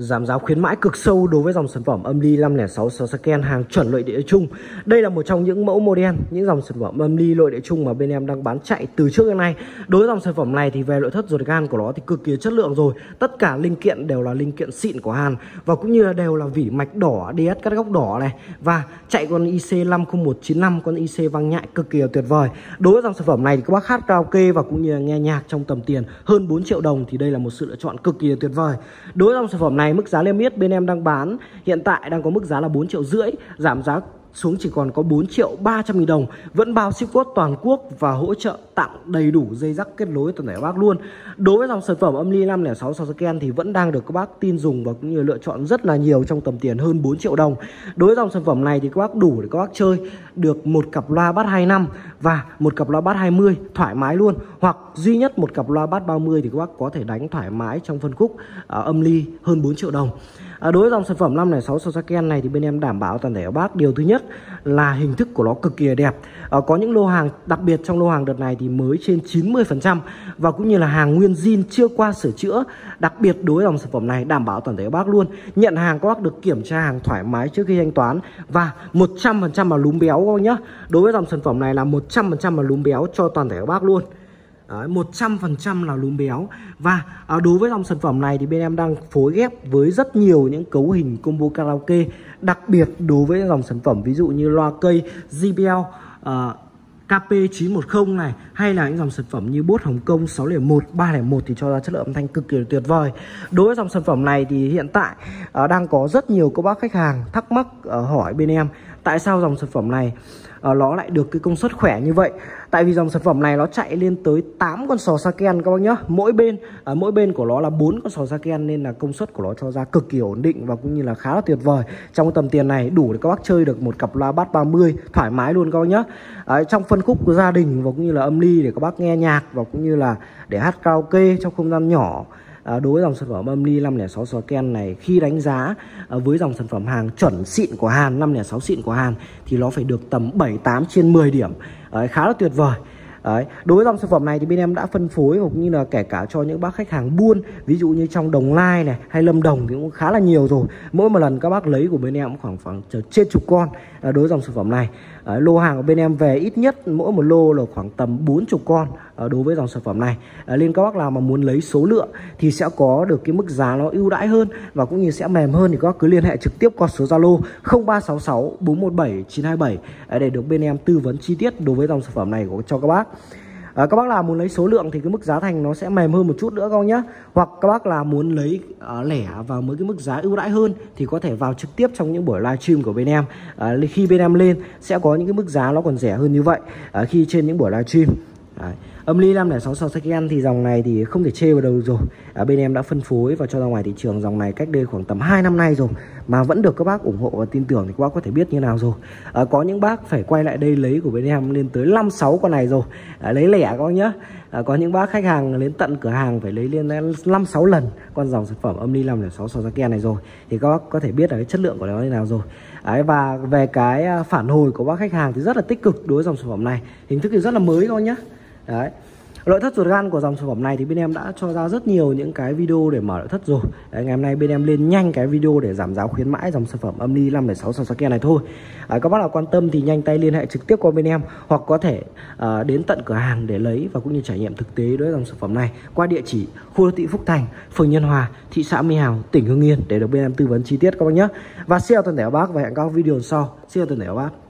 giảm giá khuyến mãi cực sâu đối với dòng sản phẩm âm ly 506 Saken hàng chuẩn nội địa chung. Đây là một trong những mẫu model, những dòng sản phẩm âm ly nội địa chung mà bên em đang bán chạy từ trước đến nay. Đối với dòng sản phẩm này thì về nội thất ruột gan của nó thì cực kỳ chất lượng rồi. Tất cả linh kiện đều là linh kiện xịn của Hàn và cũng như là đều là vỉ mạch đỏ, DS cắt góc đỏ này, và chạy con IC 50195, con IC vang nhại cực kỳ tuyệt vời. Đối với dòng sản phẩm này thì các bác hát karaoke và cũng như là nghe nhạc trong tầm tiền hơn 4 triệu đồng thì đây là một sự lựa chọn cực kỳ tuyệt vời. Đối với dòng sản phẩm này, mức giá niêm yết bên em đang bán hiện tại đang có mức giá là 4,5 triệu, giảm giá xuống chỉ còn có 4.300.000 đồng, vẫn bao ship code toàn quốc và hỗ trợ tặng đầy đủ dây rắc kết nối toàn thể các bác luôn. Đối với dòng sản phẩm âm ly 506 Saken thì vẫn đang được các bác tin dùng và cũng như lựa chọn rất là nhiều trong tầm tiền hơn 4 triệu đồng. Đối với dòng sản phẩm này thì các bác đủ để các bác chơi được một cặp loa bass 25 và một cặp loa bass 20 thoải mái luôn, hoặc duy nhất một cặp loa bass 30 thì các bác có thể đánh thoải mái trong phân khúc âm ly hơn 4 triệu đồng. Đối với dòng sản phẩm 506 Saken này thì bên em đảm bảo toàn thể các bác điều thứ nhất là hình thức của nó cực kỳ đẹp. Có những lô hàng đặc biệt trong lô hàng đợt này thì mới trên 90% và cũng như là hàng nguyên zin chưa qua sửa chữa. Đặc biệt đối với dòng sản phẩm này đảm bảo toàn thể các bác luôn. Nhận hàng các bác được kiểm tra hàng thoải mái trước khi thanh toán và 100% là lúm béo các bác nhá. Đối với dòng sản phẩm này là 100% là lúm béo cho toàn thể các bác luôn. 100% là lúm béo. Và đối với dòng sản phẩm này thì bên em đang phối ghép với rất nhiều những cấu hình combo karaoke. Đặc biệt đối với dòng sản phẩm ví dụ như loa cây JBL KP 910 này, hay là những dòng sản phẩm như bốt Hồng Kông 601, 301 thì cho ra chất lượng âm thanh cực kỳ tuyệt vời. Đối với dòng sản phẩm này thì hiện tại đang có rất nhiều các bác khách hàng thắc mắc hỏi bên em tại sao dòng sản phẩm này nó lại được cái công suất khỏe như vậy. Tại vì dòng sản phẩm này nó chạy lên tới 8 con sò Saken các bác nhá. Mỗi bên của nó là 4 con sò Saken nên là công suất của nó cho ra cực kỳ ổn định và cũng như là khá là tuyệt vời. Trong tầm tiền này đủ để các bác chơi được một cặp loa bass 30 thoải mái luôn các bác nhá. Trong phân khúc của gia đình và cũng như là âm ly để các bác nghe nhạc và cũng như là để hát karaoke trong không gian nhỏ. Đối với dòng sản phẩm âm ly 506 Saken này, khi đánh giá với dòng sản phẩm hàng chuẩn xịn của Hàn, 506 xịn của Hàn thì nó phải được tầm 7-8 trên 10 điểm, khá là tuyệt vời. Đấy. Đối với dòng sản phẩm này thì bên em đã phân phối cũng như là kể cả cho những bác khách hàng buôn, ví dụ như trong Đồng Lai này hay Lâm Đồng thì cũng khá là nhiều rồi. Mỗi một lần các bác lấy của bên em cũng khoảng trên chục con. Đối với dòng sản phẩm này, lô hàng của bên em về ít nhất mỗi một lô là khoảng tầm 40 con đối với dòng sản phẩm này. Nên các bác nào mà muốn lấy số lượng thì sẽ có được cái mức giá nó ưu đãi hơn và cũng như sẽ mềm hơn thì các bác cứ liên hệ trực tiếp qua số Zalo 0366 417 927 để được bên em tư vấn chi tiết đối với dòng sản phẩm này cho các bác. Các bác là muốn lấy số lượng thì cái mức giá thành nó sẽ mềm hơn một chút nữa các bác nhé. Hoặc các bác là muốn lấy lẻ vào mới cái mức giá ưu đãi hơn thì có thể vào trực tiếp trong những buổi livestream của bên em. Khi bên em lên sẽ có những cái mức giá nó còn rẻ hơn như vậy khi trên những buổi livestream. Âm ly 506 Saken thì dòng này thì không thể chê vào đâu rồi. Bên em đã phân phối và cho ra ngoài thị trường dòng này cách đây khoảng tầm 2 năm nay rồi mà vẫn được các bác ủng hộ và tin tưởng thì các bác có thể biết như nào rồi. Có những bác phải quay lại đây lấy của bên em lên tới 5-6 con này rồi, lấy lẻ các bác nhá. Có những bác khách hàng đến tận cửa hàng phải lấy lên 5-6 lần con dòng sản phẩm âm ly 506 Saken này rồi thì các bác có thể biết là cái chất lượng của nó như nào rồi. Và về cái phản hồi của bác khách hàng thì rất là tích cực đối với dòng sản phẩm này, hình thức thì rất là mới các bác nhá. Đấy. Nội thất ruột gan của dòng sản phẩm này thì bên em đã cho ra rất nhiều những cái video để mở nội thất rồi. Đấy, ngày hôm nay bên em lên nhanh cái video để giảm giá khuyến mãi dòng sản phẩm âm ly 506 Saken này thôi. Các bác nào quan tâm thì nhanh tay liên hệ trực tiếp qua bên em hoặc có thể đến tận cửa hàng để lấy và cũng như trải nghiệm thực tế đối với dòng sản phẩm này qua địa chỉ khu đô thị Phúc Thành, phường Nhân Hòa, thị xã Mỹ Hào, tỉnh Hưng Yên để được bên em tư vấn chi tiết các bác nhé. Và xin chào toàn thể các bác và hẹn các video sau. Xin chào toàn thể các bác.